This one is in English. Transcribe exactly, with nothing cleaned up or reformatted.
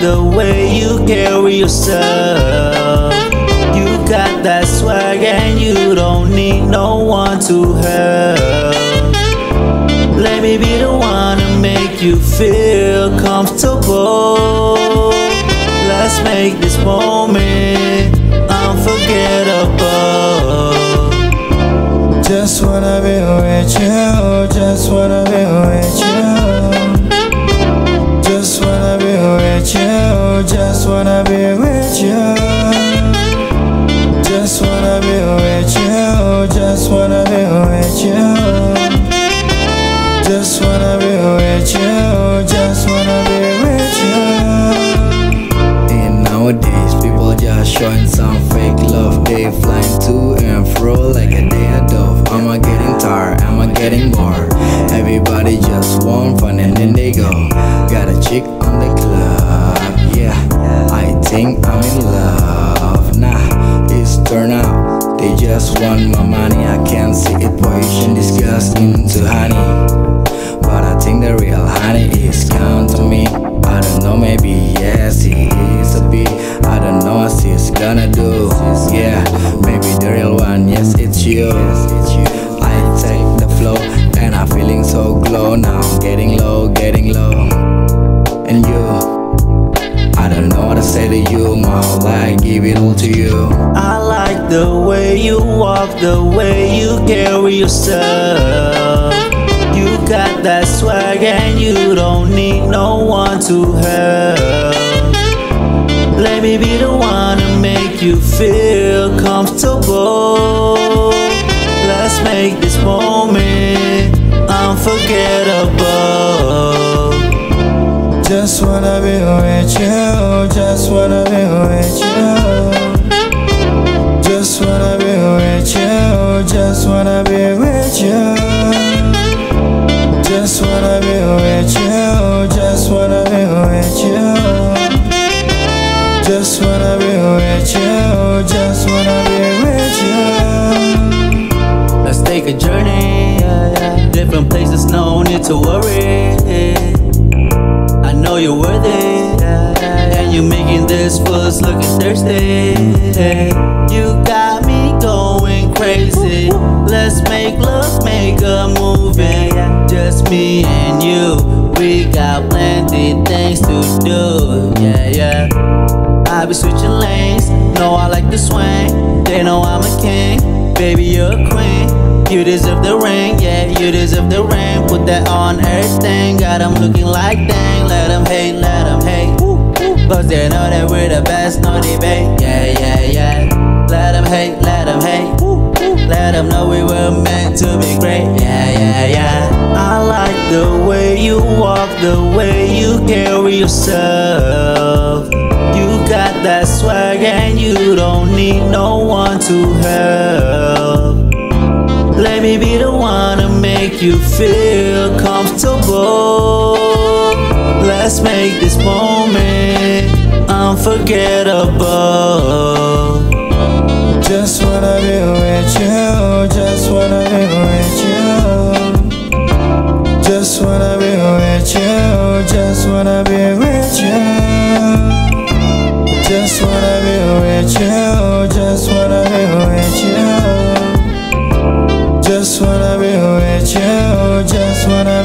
the way you carry yourself. You got that swag and you don't need no one to help. Let me be the one to make you feel comfortable. Let's make this moment unforgettable. Just wanna be with you, just wanna be with you. Just wanna be with you, just wanna be with you. Just wanna be with you, just wanna be with you. Just wanna be with you, just wanna be with you. And nowadays people just showing some fake love. They flying to and fro like a dead dove. Am I getting tired? Am I getting bored? Everybody just want fun and then they go. Got a chick on the club, yeah, I think I'm in love. Nah, it's turn out. They just want my money. I can't see it, poison disgust into honey. But I think the real honey is count to me. I don't know, maybe yes, he is a bee. I don't know what she's gonna do. Yeah, maybe the real one, yes, it's you. I take the flow and I'm feeling so glow now. Getting low, getting low. And you, I don't know what to say to you. My whole life, give it all to you. I like the way you walk, the way you carry yourself. You got that swag and you don't need no one to help. Let me be the one to make you feel comfortable. Let's make this moment unforgettable. Just wanna be with you, just wanna be with you. Just wanna be with you, just wanna be with you. Just wanna be with you, just wanna be with you. Just wanna be with you, just wanna be with you. Let's take a journey, different places, no need to worry. I know you're worth it, and you're making this fuss looking thirsty. You got me going crazy. Let's make love, make a movie. Just me and you, we got plenty things to do. Yeah, yeah. I be switching lanes, know I like to swing. They know I'm a king, baby you're a queen. You deserve the ring, yeah, you deserve the ring. Put that on everything, got them looking like dang. Let them hate, let them hate. Cause they know that we're the best, no debate. Yeah, yeah, yeah. Let them hate, let them hate. Let them know we were meant to be great. Yeah, yeah, yeah. I like the way you walk, the way you carry yourself. You got that swag and you don't need no one to help. Let me be the one to make you feel comfortable. Let's make this moment unforgettable. Just wanna be with you, just wanna be with you. Just wanna be with you, just wanna be with you. Just wanna be with you, just wanna be with you. Just wanna be with you, just wanna